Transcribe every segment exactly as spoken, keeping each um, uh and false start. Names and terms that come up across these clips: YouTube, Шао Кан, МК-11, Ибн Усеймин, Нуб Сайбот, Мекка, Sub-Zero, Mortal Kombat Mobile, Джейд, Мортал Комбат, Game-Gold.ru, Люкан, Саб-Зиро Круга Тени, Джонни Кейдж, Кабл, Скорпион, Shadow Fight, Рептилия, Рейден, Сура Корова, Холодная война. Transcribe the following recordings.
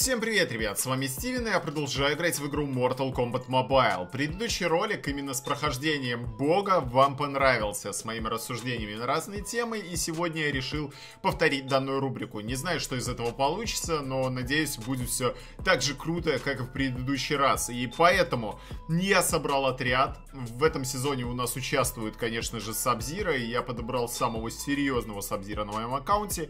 Всем привет, ребят, с вами Стивен, и я продолжаю играть в игру Mortal Kombat Mobile. Предыдущий ролик именно с прохождением бога вам понравился, с моими рассуждениями на разные темы, и сегодня я решил повторить данную рубрику. Не знаю, что из этого получится, но надеюсь, будет все так же круто, как и в предыдущий раз. И поэтому я собрал отряд. В этом сезоне у нас участвует, конечно же, Sub-Zero, и я подобрал самого серьезного Sub-Zero на моем аккаунте.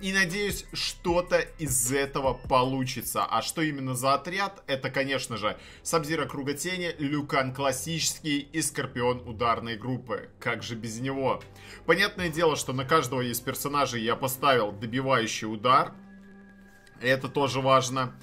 И надеюсь, что-то из этого получится. А что именно за отряд? Это, конечно же, Саб-Зиро Круга Тени, Люкан классический и Скорпион ударной группы. Как же без него? Понятное дело, что на каждого из персонажей я поставил добивающий удар. Это тоже важно.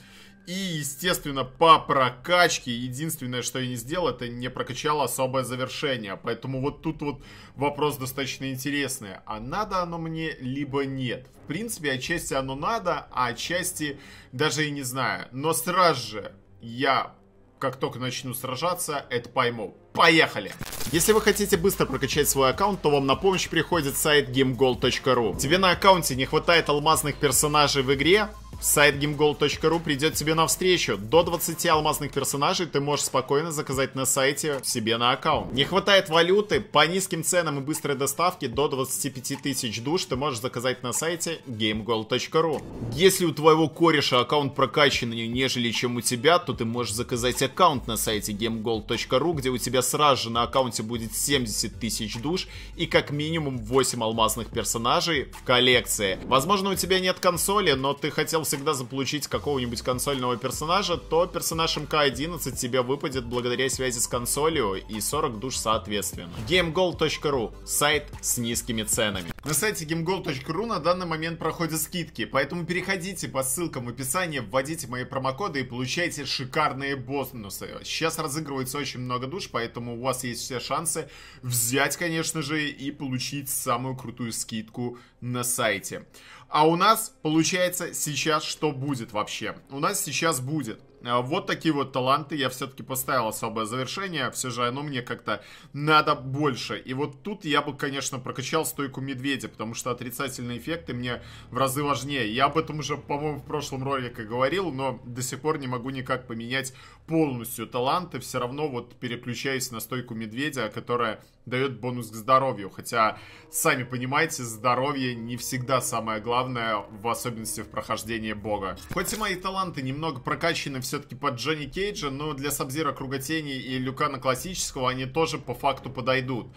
И, естественно, по прокачке единственное, что я не сделал, это не прокачал особое завершение. Поэтому вот тут вот вопрос достаточно интересный. А надо оно мне, либо нет? В принципе, отчасти оно надо, а отчасти даже и не знаю. Но сразу же я, как только начну сражаться, это пойму. Поехали! Если вы хотите быстро прокачать свой аккаунт, то вам на помощь приходит сайт гейм голд точка ру. Тебе на аккаунте не хватает алмазных персонажей в игре? Сайт гейм голд точка ру придет тебе навстречу. До двадцати алмазных персонажей ты можешь спокойно заказать на сайте себе на аккаунт. Не хватает валюты? По низким ценам и быстрой доставке до двадцати пяти тысяч душ ты можешь заказать на сайте гейм голд точка ру. Если у твоего кореша аккаунт прокачаннее, нежели чем у тебя, то ты можешь заказать аккаунт на сайте гейм голд точка ру, где у тебя сразу же на аккаунте будет семьдесят тысяч душ и как минимум восемь алмазных персонажей в коллекции. Возможно, у тебя нет консоли, но ты хотел всегда заполучить какого-нибудь консольного персонажа, то персонаж эм ка одиннадцать тебе выпадет благодаря связи с консолью и сорок душ соответственно. гейм голд точка ру – сайт с низкими ценами. На сайте гейм голд точка ру на данный момент проходят скидки, поэтому переходите по ссылкам в описании, вводите мои промокоды и получайте шикарные бонусы. Сейчас разыгрывается очень много душ, поэтому у вас есть все шансы взять, конечно же, и получить самую крутую скидку на сайте. А у нас, получается, сейчас что будет вообще? У нас сейчас будет вот такие вот таланты. Я все-таки поставил особое завершение. Все же оно мне как-то надо больше. И вот тут я бы, конечно, прокачал стойку медведя, потому что отрицательные эффекты мне в разы важнее. Я об этом уже, по-моему, в прошлом ролике говорил, но до сих пор не могу никак поменять полностью таланты. Все равно вот переключаюсь на стойку медведя, которая дает бонус к здоровью. Хотя, сами понимаете, здоровье не всегда самое главное, в особенности в прохождении бога. Хоть и мои таланты немного прокачаны все-таки под Джонни Кейджа, но для Саб-Зиро Круга Тени и Люкана классического они тоже по факту подойдут.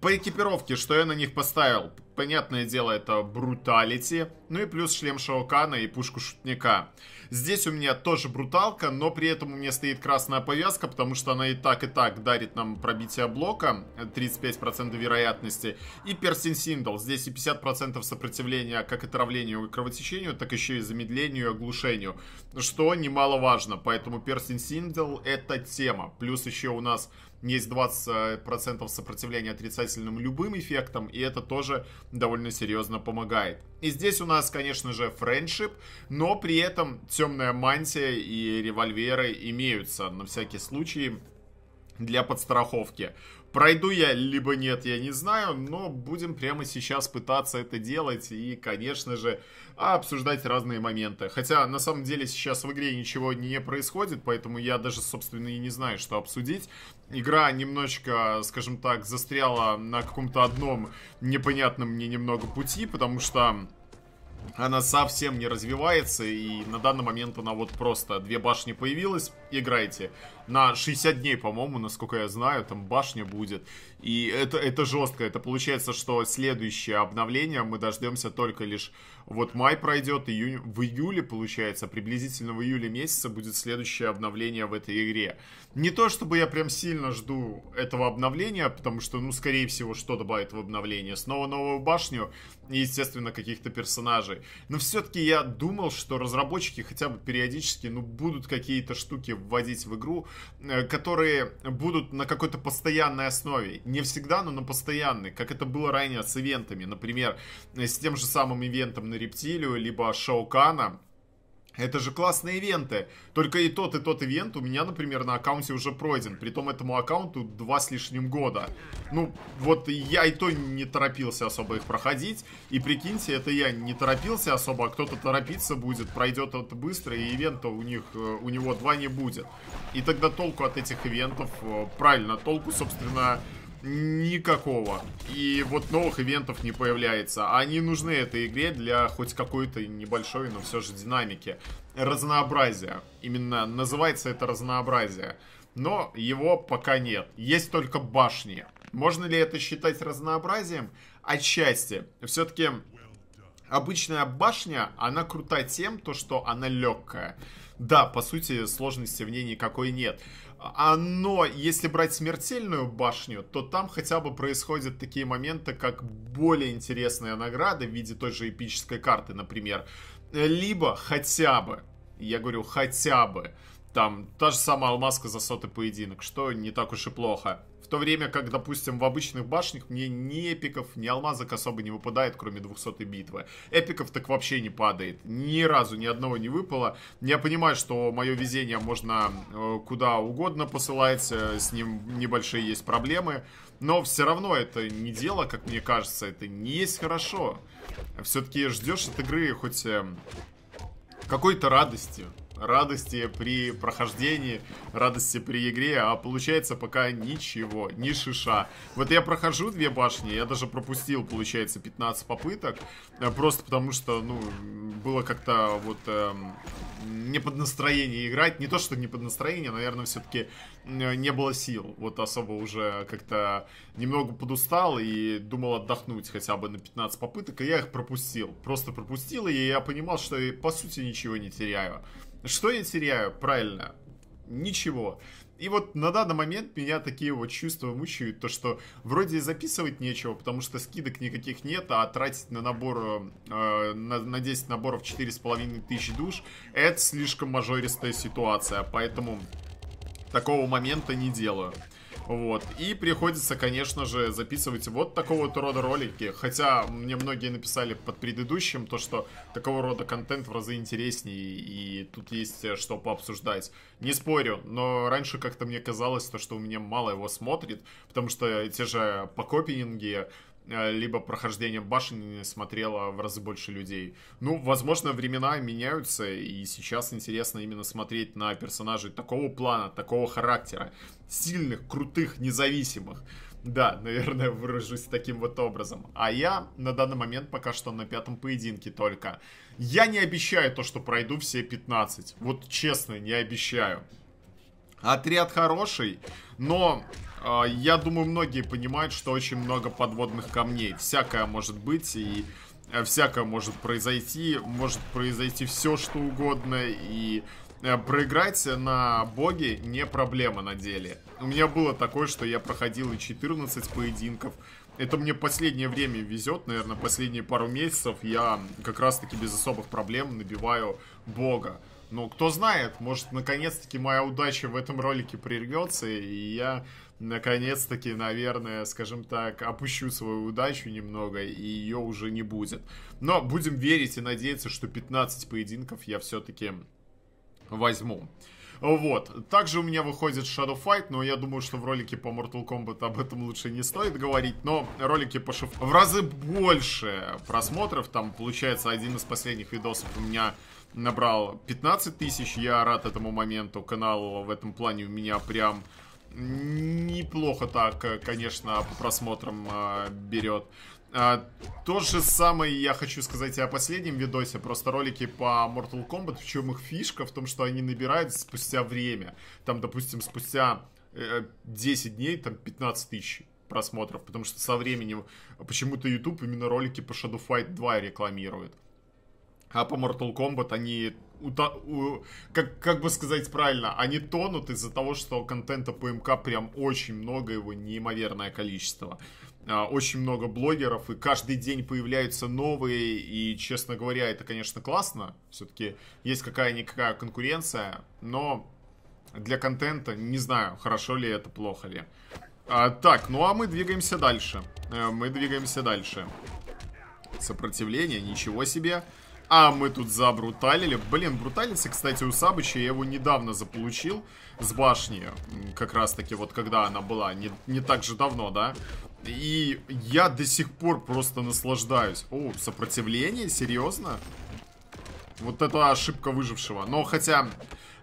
По экипировке, что я на них поставил? Понятное дело, это бруталити, ну и плюс шлем Шао Кана и пушку шутника. Здесь у меня тоже бруталка, но при этом у меня стоит красная повязка, потому что она и так и так дарит нам пробитие блока, тридцать пять процентов вероятности. И перстень синдал, здесь и пятьдесят процентов сопротивления как отравлению и кровотечению, так еще и замедлению и оглушению, что немаловажно, поэтому перстень синдал это тема. Плюс еще у нас есть двадцать процентов сопротивления отрицательным любым эффектам, и это тоже довольно серьезно помогает. И здесь у нас, конечно же, френдшип, но при этом темная мантия и револьверы имеются на всякий случай для подстраховки. Пройду я, либо нет, я не знаю, но будем прямо сейчас пытаться это делать и, конечно же, обсуждать разные моменты. Хотя, на самом деле, сейчас в игре ничего не происходит, поэтому я даже, собственно, и не знаю, что обсудить. Игра немножечко, скажем так, застряла на каком-то одном непонятном мне немного пути, потому что она совсем не развивается, и на данный момент она вот просто две башни появилась, играйте. На шестьдесят дней, по-моему, насколько я знаю, там башня будет. И это, это жестко, это получается, что следующее обновление мы дождемся только лишь... Вот май пройдет, июнь, в июле, получается, приблизительно в июле месяце будет следующее обновление в этой игре. Не то, чтобы я прям сильно жду этого обновления, потому что, ну, скорее всего, что добавит в обновление? Снова новую башню и, естественно, каких-то персонажей. Но все-таки я думал, что разработчики хотя бы периодически, ну, будут какие-то штуки вводить в игру, которые будут на какой-то постоянной основе. Не всегда, но на постоянной, как это было ранее с ивентами. Например, с тем же самым ивентом на Рептилию, либо Шао Кана. Это же классные ивенты. Только и тот, и тот ивент у меня, например, на аккаунте уже пройден. Притом этому аккаунту два с лишним года. Ну, вот я и то не торопился особо их проходить. И прикиньте, это я не торопился особо, а кто-то торопиться будет, пройдет это быстро, и ивента у них, у него два не будет. И тогда толку от этих ивентов, правильно, толку, собственно, никакого. И вот новых ивентов не появляется. Они нужны этой игре для хоть какой-то небольшой, но все же динамики. Разнообразие. Именно называется это разнообразие. Но его пока нет. Есть только башни. Можно ли это считать разнообразием? Отчасти. Все-таки обычная башня, она крута тем, то, что она легкая. Да, по сути, сложности в ней никакой нет. Но если брать смертельную башню, то там хотя бы происходят такие моменты, как более интересная награда в виде той же эпической карты, например. Либо хотя бы, я говорю хотя бы, там та же самая алмазка за сотый поединок, что не так уж и плохо. В то время как, допустим, в обычных башнях мне ни эпиков, ни алмазок особо не выпадает, кроме двухсотой битвы. Эпиков так вообще не падает. Ни разу ни одного не выпало. Я понимаю, что мое везение можно куда угодно посылать, с ним небольшие есть проблемы. Но все равно это не дело, как мне кажется, это не есть хорошо. Все-таки ждешь от игры хоть какой-то радости. Радости при прохождении, радости при игре, а получается пока ничего, ни шиша. Вот я прохожу две башни, я даже пропустил, получается, пятнадцать попыток, просто потому что, ну, было как-то вот эм, не под настроение играть. Не то, что не под настроение, наверное, все-таки не было сил. Вот особо уже как-то немного подустал и думал отдохнуть хотя бы на пятнадцать попыток, и я их пропустил. Просто пропустил, и я понимал, что я, по сути, ничего не теряю. Что я теряю? Правильно, ничего. И вот на данный момент меня такие вот чувства мучают, то что вроде и записывать нечего, потому что скидок никаких нет, а тратить на набор, э, на, на десять наборов четыре с половиной тысячи душ, это слишком мажористая ситуация, поэтому такого момента не делаю. Вот, и приходится, конечно же, записывать вот такого вот рода ролики. Хотя мне многие написали под предыдущим то, что такого рода контент в разы интереснее, и тут есть что пообсуждать. Не спорю, но раньше как-то мне казалось, то, что у меня мало его смотрит, потому что те же покопининги либо прохождение башни смотрело в разы больше людей. Ну, возможно, времена меняются, и сейчас интересно именно смотреть на персонажей такого плана, такого характера. Сильных, крутых, независимых. Да, наверное, выражусь таким вот образом. А я на данный момент пока что на пятом поединке только. Я не обещаю то, что пройду все пятнадцать. Вот честно, не обещаю. Отряд хороший, но... Я думаю, многие понимают, что очень много подводных камней. Всякое может быть, и всякое может произойти. Может произойти все, что угодно. И проиграть на боге не проблема на деле. У меня было такое, что я проходил и четырнадцать поединков. Это мне последнее время везет, наверное, последние пару месяцев. Я как раз-таки без особых проблем набиваю бога. Но кто знает, может, наконец-таки моя удача в этом ролике прервется, и я... Наконец-таки, наверное, скажем так, опущу свою удачу немного, и ее уже не будет. Но будем верить и надеяться, что пятнадцать поединков я все-таки возьму. Вот. Также у меня выходит Shadow Fight, но я думаю, что в ролике по Mortal Kombat об этом лучше не стоит говорить. Но ролики по шиф... в разы больше просмотров. Там, получается, один из последних видосов у меня... набрал пятнадцать тысяч, я рад этому моменту, канал в этом плане у меня прям неплохо так, конечно, по просмотрам э, берет. А, то же самое я хочу сказать и о последнем видосе. Просто ролики по Mortal Kombat, в чем их фишка, в том, что они набирают спустя время. Там, допустим, спустя э, десять дней, там пятнадцать тысяч просмотров, потому что со временем почему-то YouTube именно ролики по Shadow Fight два рекламирует. А по Mortal Kombat они, как, как бы сказать правильно, они тонут из-за того, что контента по МК прям очень много, его неимоверное количество. Очень много блогеров, и каждый день появляются новые, и, честно говоря, это, конечно, классно. Все-таки есть какая-никакая конкуренция, но для контента не знаю, хорошо ли это, плохо ли. А, так, ну а мы двигаемся дальше. Мы двигаемся дальше. Сопротивление, ничего себе. А мы тут забруталили. Блин, бруталился, кстати, у Сабыча. Я его недавно заполучил с башни. Как раз таки вот когда она была. Не, не так же давно, да? И я до сих пор просто наслаждаюсь. О, сопротивление? Серьезно? Вот это ошибка выжившего. Но хотя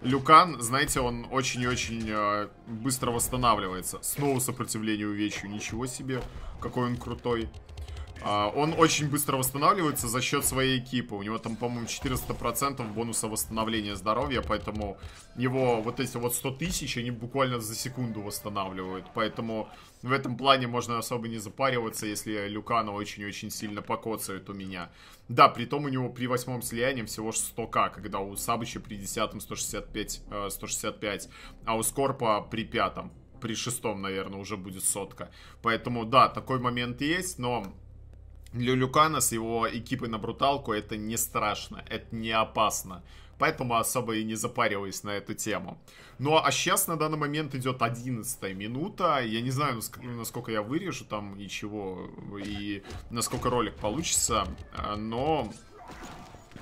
Люкан, знаете, он очень и очень э, быстро восстанавливается. Снова сопротивление увечью. Ничего себе, какой он крутой. Uh, он очень быстро восстанавливается за счет своей экипы. У него там, по-моему, четыреста процентов бонуса восстановления здоровья. Поэтому его вот эти вот сто тысяч, они буквально за секунду восстанавливают. Поэтому в этом плане можно особо не запариваться, если Люкана очень-очень сильно покоцает у меня. Да, при том у него при восьмом слиянии всего сто ка, когда у Сабыча при десятом сто шестьдесят пять, а у Скорпа при пятом, при шестом, наверное, уже будет сотка. Поэтому, да, такой момент есть, но... Для Люкана с его экипой на бруталку это не страшно, это не опасно. Поэтому особо и не запариваюсь на эту тему. Ну а сейчас на данный момент идет одиннадцатая минута. Я не знаю, насколько я вырежу там и чего, и насколько ролик получится. Но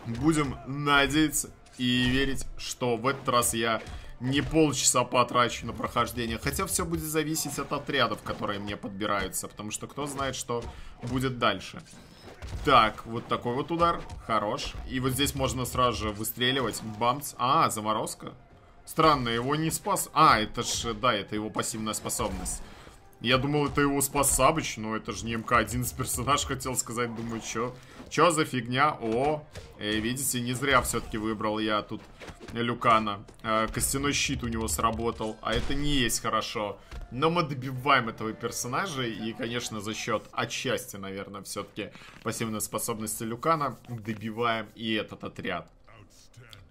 будем надеяться и верить, что в этот раз я... не полчаса потрачу на прохождение. Хотя все будет зависеть от отрядов, которые мне подбираются. Потому что кто знает, что будет дальше. Так, вот такой вот удар. Хорош. И вот здесь можно сразу же выстреливать. Бамц. А, заморозка. Странно, его не спас. А, это ж, да, это его пассивная способность. Я думал, это его спас Сабыч. Но это же не эм ка одиннадцать персонаж, хотел сказать. Думаю, чё? Чё за фигня? О, э, видите, не зря все-таки выбрал я тут Люкана. э, Костяной щит у него сработал. А это не есть хорошо. Но мы добиваем этого персонажа. И, конечно, за счет отчасти, наверное, все-таки пассивной способности Люкана добиваем и этот отряд.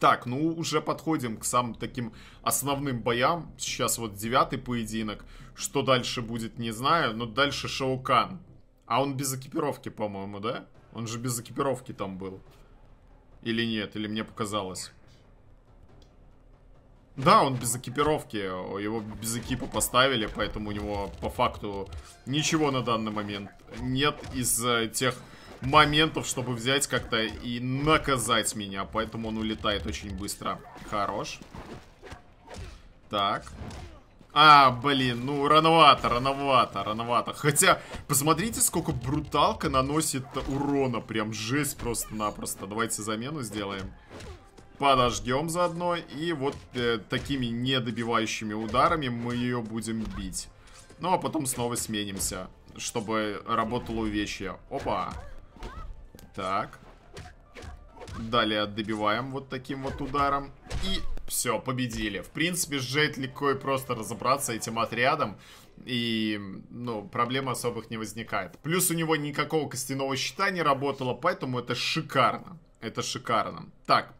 Так, ну уже подходим к самым таким основным боям. Сейчас вот девятый поединок. Что дальше будет, не знаю. Но дальше Шао Кан. А он без экипировки, по-моему, да? Он же без экипировки там был. Или нет, или мне показалось. Да, он без экипировки. Его без экипа поставили. Поэтому у него по факту ничего на данный момент нет из тех... моментов, чтобы взять как-то и наказать меня. Поэтому он улетает очень быстро. Хорош. Так. А, блин, ну рановато, рановато, рановато. Хотя, посмотрите, сколько бруталка наносит урона. Прям жесть просто-напросто. Давайте замену сделаем. Подождем заодно. И вот э, такими недобивающими ударами мы ее будем бить. Ну, а потом снова сменимся, чтобы работало увечье. Опа. Так. Далее добиваем вот таким вот ударом. И все, победили. В принципе, с Джейд легко и просто разобраться этим отрядом. И, ну, проблем особых не возникает. Плюс у него никакого костяного щита не работало, поэтому это шикарно. Это шикарно. Так.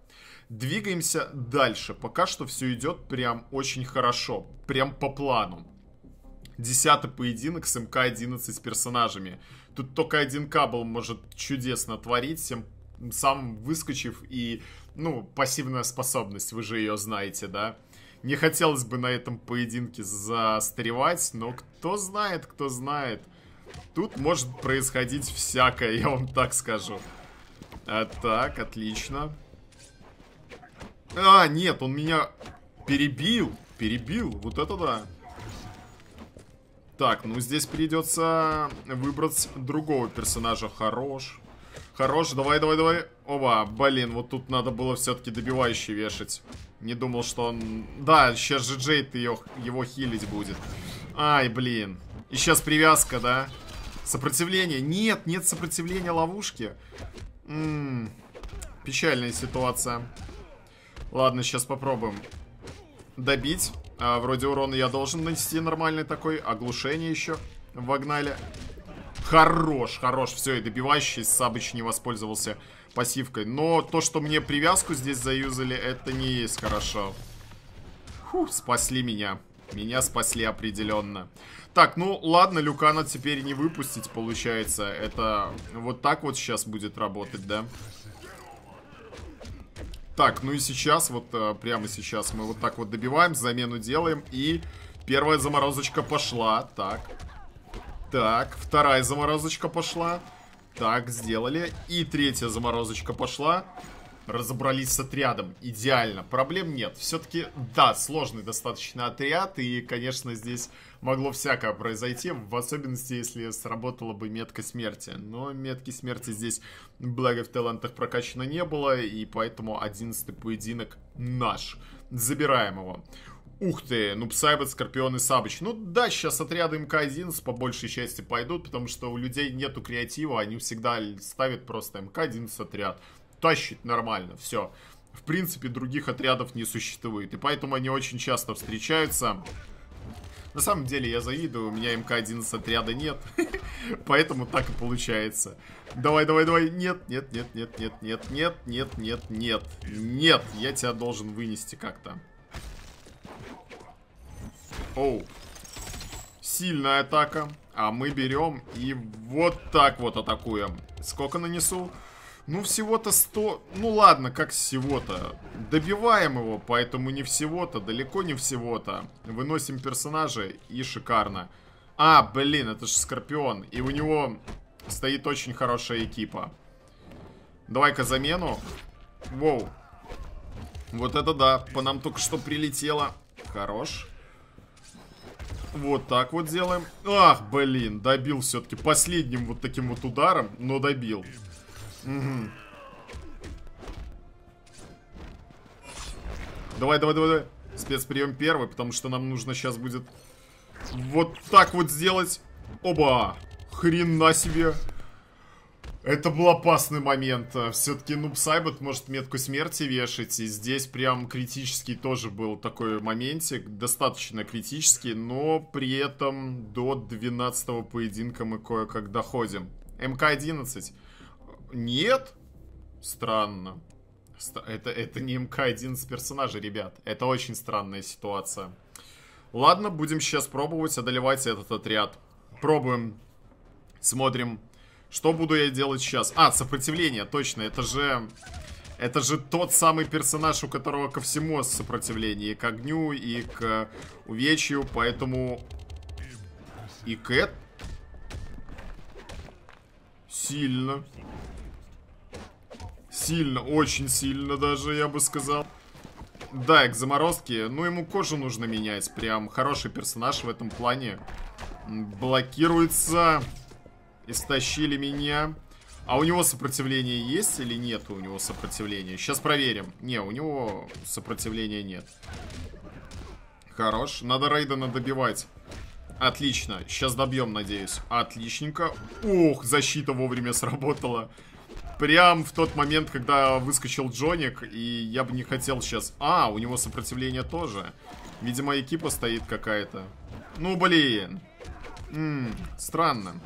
Двигаемся дальше. Пока что все идет прям очень хорошо. Прям по плану. Десятый поединок с эм ка одиннадцать с персонажами. Тут только один кабл может чудесно творить, всем сам выскочив и, ну, пассивная способность, вы же ее знаете, да? Не хотелось бы на этом поединке застревать, но кто знает, кто знает. Тут может происходить всякое, я вам так скажу. А, так, отлично. А, нет, он меня перебил, перебил, вот это да. Так, ну здесь придется выбрать другого персонажа. Хорош. Хорош, давай, давай, давай. Оба, блин, вот тут надо было все-таки добивающий вешать. Не думал, что он... Да, сейчас же Джейд ее, его хилить будет. Ай, блин. И сейчас привязка, да? Сопротивление. Нет, нет сопротивления ловушки. М-м, печальная ситуация. Ладно, сейчас попробуем добить. А, вроде урона я должен нанести нормальный такой. Оглушение еще вогнали. Хорош, хорош. Все, и добивающий Сабыч не воспользовался пассивкой. Но то, что мне привязку здесь заюзали, это не есть хорошо. Фух, спасли меня. Меня спасли определенно. Так, ну ладно, Люкана теперь не выпустить получается. Это вот так вот сейчас будет работать, да? Так, ну и сейчас, вот прямо сейчас мы вот так вот добиваем, замену делаем. И первая заморозочка пошла. Так, так, вторая заморозочка пошла. Так, сделали. И третья заморозочка пошла. Разобрались с отрядом. Идеально. Проблем нет. Все-таки, да, сложный достаточно отряд. И, конечно, здесь могло всякое произойти. В особенности, если сработала бы метка смерти. Но метки смерти здесь, благо, в талантах прокачано не было. И поэтому одиннадцатый поединок наш. Забираем его. Ух ты, Нуб Сайбот, Скорпион и Сабыч. Ну да, сейчас отряды эм ка одиннадцать по большей части пойдут, потому что у людей нету креатива, они всегда ставят просто эм ка одиннадцать отряд. Тащит нормально, все. В принципе, других отрядов не существует, и поэтому они очень часто встречаются. На самом деле, я завидую, у меня эм ка одиннадцать отряда нет, поэтому так и получается. Давай, давай, давай, нет, нет, нет, нет, нет, нет, нет, нет, нет, нет, нет, я тебя должен вынести как-то. Оу, сильная атака, а мы берем и вот так вот атакуем. Сколько нанесу? Ну, всего-то сто, ну ладно, как всего-то. Добиваем его, поэтому не всего-то, далеко не всего-то. Выносим персонажа и шикарно. А, блин, это же Скорпион, и у него стоит очень хорошая экипа. Давай-ка замену. Воу. Вот это да, по нам только что прилетело. Хорош. Вот так вот делаем. Ах, блин, добил все-таки последним вот таким вот ударом, но добил. Угу. Давай, давай, давай, давай. Спецприем первый, потому что нам нужно сейчас будет вот так вот сделать. Оба! Хрена себе! Это был опасный момент. Все-таки Нуб Сайбот может метку смерти вешать. И здесь прям критический тоже был такой моментик. Достаточно критический, но при этом до двенадцатого поединка мы кое-как доходим. эм ка одиннадцать. Нет? Странно. Это, это не эм ка одиннадцать персонажи, ребят. Это очень странная ситуация. Ладно, будем сейчас пробовать одолевать этот отряд. Пробуем. Смотрим. Что буду я делать сейчас? А, сопротивление, точно, это же... Это же тот самый персонаж, у которого ко всему сопротивление. И к огню, и к увечью, поэтому... И Кэт. Сильно. Сильно, очень сильно даже, я бы сказал. Да, и к заморозке. Ну, ему кожу нужно менять. Прям хороший персонаж в этом плане. Блокируется... Истощили меня. А у него сопротивление есть или нет у него сопротивления? Сейчас проверим. Не, у него сопротивления нет. Хорош. Надо Рейдена добивать. Отлично. Сейчас добьем, надеюсь. Отличненько. Ух, защита вовремя сработала. Прям в тот момент, когда выскочил Джоник. И я бы не хотел сейчас... А, у него сопротивление тоже. Видимо, экипа стоит какая-то. Ну, блин. М-м, странно.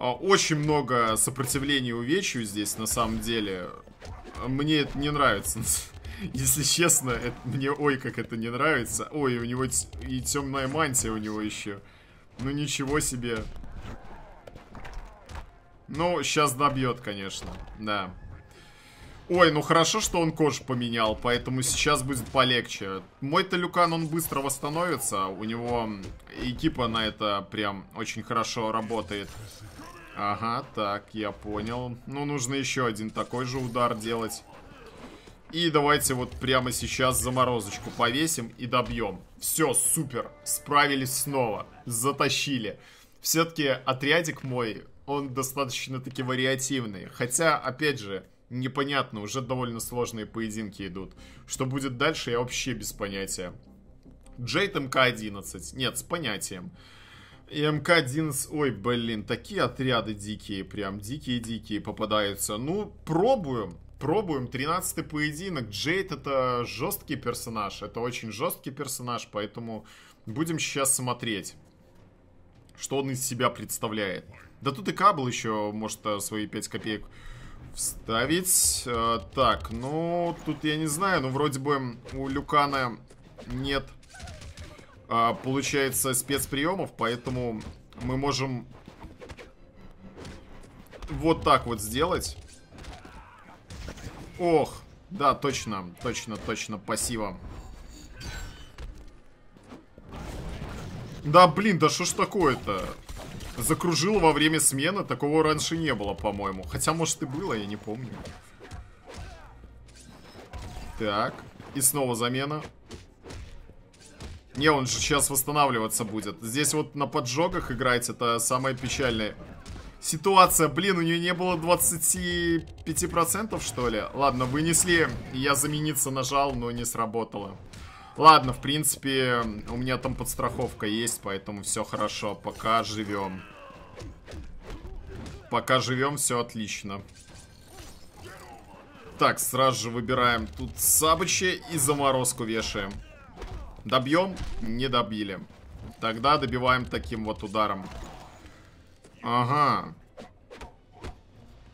Очень много сопротивления увечью здесь, на самом деле. Мне это не нравится. Если честно, это, мне ой, как это не нравится. Ой, у него и темная мантия у него еще. Ну ничего себе. Ну, сейчас добьет, конечно. Да. Ой, ну хорошо, что он кожу поменял, поэтому сейчас будет полегче. Мой-то Люкан, он быстро восстановится. У него экипа на это прям очень хорошо работает. Ага, так, я понял. Ну, нужно еще один такой же удар делать. И давайте вот прямо сейчас заморозочку повесим и добьем. Все, супер, справились снова, затащили. Все-таки отрядик мой, он достаточно-таки вариативный. Хотя, опять же, непонятно, уже довольно сложные поединки идут. Что будет дальше, я вообще без понятия. Джейд эм ка одиннадцать, нет, с понятием. И эм ка одиннадцать, ой, блин, такие отряды дикие, прям дикие-дикие попадаются. Ну, пробуем, пробуем, тринадцатый поединок. Джейд это жесткий персонаж, это очень жесткий персонаж, поэтому будем сейчас смотреть, что он из себя представляет. Да тут и Кабл еще может свои пять копеек вставить. Так, ну, тут я не знаю, ну, вроде бы у Люкана нет... Получается, спецприемов, поэтому мы можем вот так вот сделать. Ох, да, точно, точно, точно, пассивом. Да, блин, да что ж такое-то? закружил во время смены. Такого раньше не было, по-моему. Хотя, может, и было, я не помню. Так. И снова замена. Не, он же сейчас восстанавливаться будет. Здесь вот на поджогах играть — это самая печальная ситуация. Блин, у нее не было двадцати пяти процентов, что ли? Ладно, вынесли. Я замениться нажал, но не сработало. Ладно, в принципе, у меня там подстраховка есть, поэтому все хорошо. Пока живем. Пока живем, все отлично. Так, сразу же выбираем тут сабыча и заморозку вешаем. Добьем? Не добили. Тогда добиваем таким вот ударом. Ага.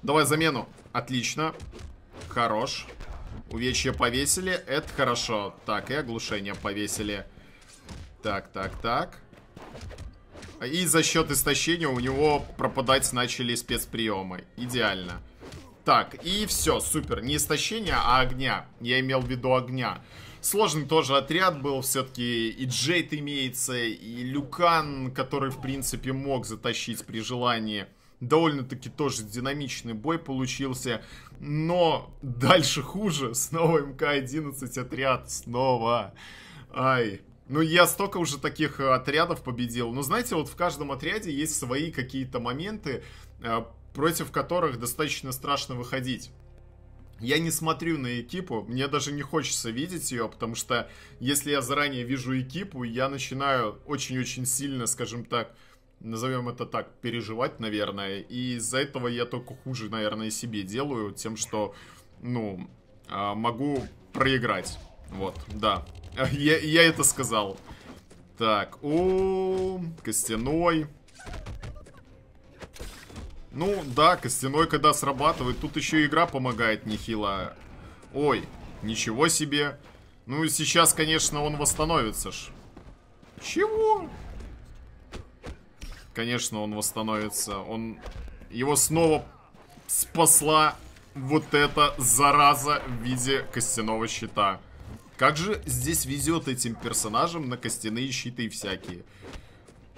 Давай замену. Отлично. Хорош. Увечья повесили, это хорошо. Так, и оглушение повесили. Так, так, так. И за счет истощения у него пропадать начали спецприемы. Идеально. Так, и все, супер. Не истощение, а огня. Я имел в виду огня. Сложный тоже отряд был. Все-таки и Джейд имеется, и Люкан, который, в принципе, мог затащить при желании. Довольно-таки тоже динамичный бой получился. Но дальше хуже. Снова эм ка одиннадцать отряд. Снова. Ай. Ну, я столько уже таких отрядов победил. Но, знаете, вот в каждом отряде есть свои какие-то моменты, против которых достаточно страшно выходить. Я не смотрю на экипу. Мне даже не хочется видеть ее, потому что если я заранее вижу экипу, я начинаю очень-очень сильно, скажем так, назовем это так, переживать, наверное. И из-за этого я только хуже, наверное, себе делаю. Тем, что, ну, могу проиграть. Вот, да. Я, я это сказал. Так, о, костяной. Ну, да, костяной, когда срабатывает. Тут еще игра помогает нехило. Ой, ничего себе. Ну, сейчас, конечно, он восстановится ж. Чего? Конечно, он восстановится. Он... Его снова спасла вот эта зараза в виде костяного щита. Как же здесь везет этим персонажам на костяные щиты всякие.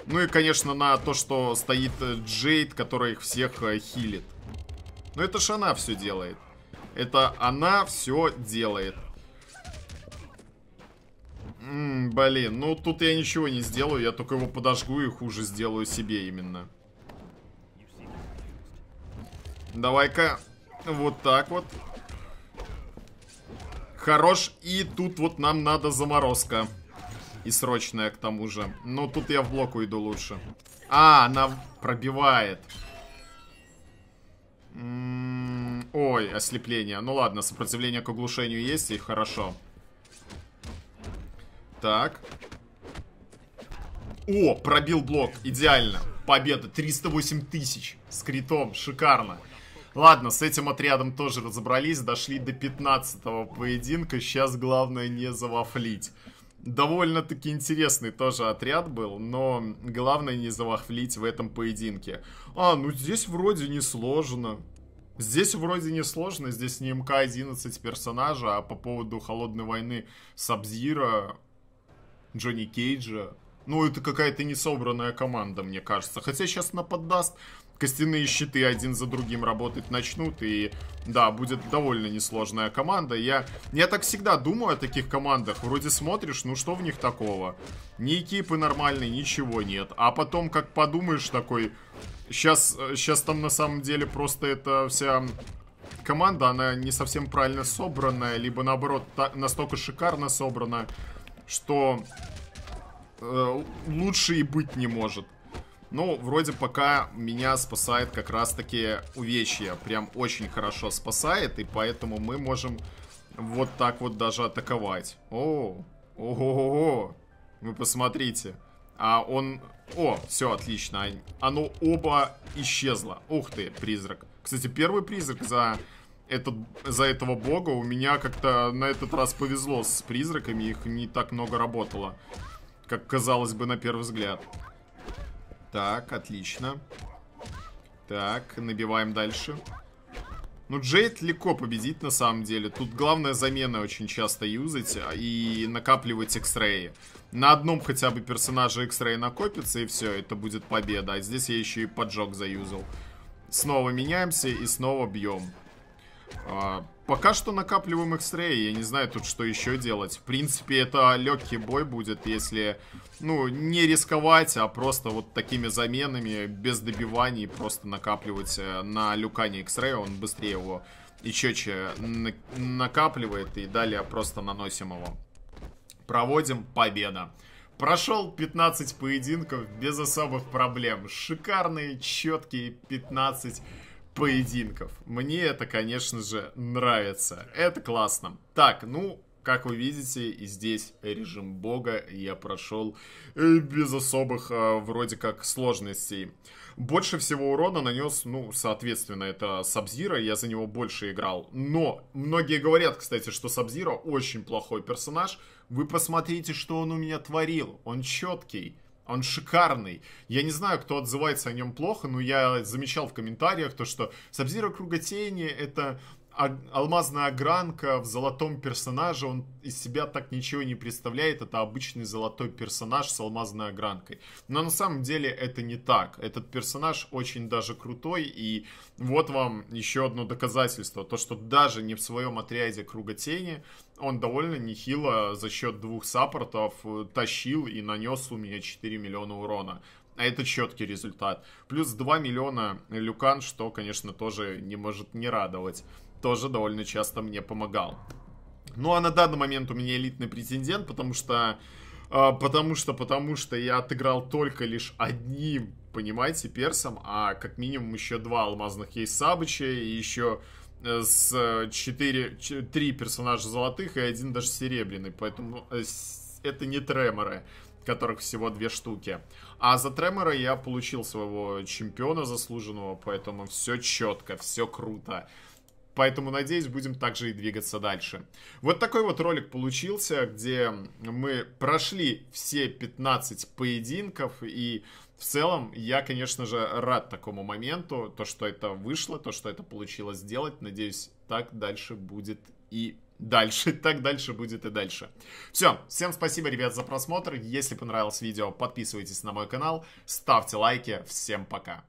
Ну и, конечно, на то, что стоит Джейд, которая их всех хилит. Но это ж она все делает. Это она все делает. М-м, блин, ну тут я ничего не сделаю. Я только его подожгу и хуже сделаю себе именно. Давай-ка вот так вот. Хорош. И тут вот нам надо заморозка. И срочная к тому же. Но тут я в блок уйду лучше. А, она пробивает. М-м-м, ой, ослепление. Ну ладно, сопротивление к оглушению есть, и хорошо. Так. О, пробил блок. Идеально. Победа. триста восемь тысяч. С критом. Шикарно. Ладно, с этим отрядом тоже разобрались. Дошли до пятнадцатого поединка. Сейчас главное не завафлить. Довольно-таки интересный тоже отряд был. Но главное не завафлить в этом поединке. А, ну здесь вроде не сложно. Здесь вроде не сложно. Здесь не эм ка одиннадцать персонажа. А по поводу Холодной войны Саб-Зиро... Джонни Кейджа. Ну, это какая-то несобранная команда, мне кажется. Хотя сейчас она поддаст. Костяные щиты один за другим работать начнут. И, да, будет довольно несложная команда. Я, я так всегда думаю о таких командах. Вроде смотришь, ну что в них такого? Ни экипы нормальные, ничего нет. А потом, как подумаешь, такой... Сейчас, сейчас там на самом деле просто эта вся... команда, она не совсем правильно собранная. Либо, наоборот, та, настолько шикарно собрана, что э, лучше и быть не может. Ну, вроде пока меня спасает как раз-таки увечья. Прям очень хорошо спасает, и поэтому мы можем вот так вот даже атаковать. О, ого-го-го. Вы посмотрите. А он... О, все, отлично. Оно оба исчезло. Ух ты, призрак. Кстати, первый призрак за... Этот, за этого бога у меня как-то на этот раз повезло с призраками. Их не так много работало, как казалось бы на первый взгляд. Так, отлично. Так, набиваем дальше. Ну, Джейд легко победить, на самом деле. Тут главное замены очень часто юзать и накапливать X-Ray. На одном хотя бы персонаже X-Ray накопится, и все, это будет победа. А здесь я еще и поджог заюзал. Снова меняемся и снова бьем. А, пока что накапливаем X-Ray. Я не знаю тут, что еще делать. В принципе, это легкий бой будет, если, ну, не рисковать, а просто вот такими заменами, без добиваний, просто накапливать на Люкане X-Ray. Он быстрее его и четче накапливает, и далее просто наносим его. Проводим, победа. Прошел пятнадцать поединков без особых проблем. Шикарные, четкие пятнадцать поединков. Мне это, конечно же, нравится. Это классно. Так, ну, как вы видите, и здесь режим бога я прошел без особых, э, вроде как, сложностей. Больше всего урона нанес, ну, соответственно, это Sub-Zero. Я за него больше играл. Но многие говорят, кстати, что Sub-Zero очень плохой персонаж. Вы посмотрите, что он у меня творил. Он четкий. Он шикарный. Я не знаю, кто отзывается о нем плохо, но я замечал в комментариях то, что Саб-Зиро Круга Тени — это алмазная огранка в золотом персонаже. Он из себя так ничего не представляет. Это обычный золотой персонаж с алмазной огранкой. Но на самом деле это не так. Этот персонаж очень даже крутой. И вот вам еще одно доказательство. То, что даже не в своем отряде Круга Тени он довольно нехило за счет двух саппортов тащил и нанес у меня четыре миллиона урона. А это четкий результат. Плюс два миллиона Люкан, что, конечно, тоже не может не радовать. Тоже довольно часто мне помогал. Ну, а на данный момент у меня элитный претендент, потому что... Э, потому что, потому что я отыграл только лишь одним, понимаете, персом, а как минимум еще два алмазных есть сабыча, и еще с четыре, три персонажа золотых и один даже серебряный. Поэтому это не треморы, которых всего две штуки. А за тремора я получил своего чемпиона заслуженного, поэтому все четко, все круто. Поэтому, надеюсь, будем также и двигаться дальше. Вот такой вот ролик получился, где мы прошли все пятнадцать поединков. И в целом я, конечно же, рад такому моменту. То, что это вышло, то, что это получилось сделать. Надеюсь, так дальше будет и дальше. Так дальше будет и дальше. Все. Всем спасибо, ребят, за просмотр. Если понравилось видео, подписывайтесь на мой канал. Ставьте лайки. Всем пока.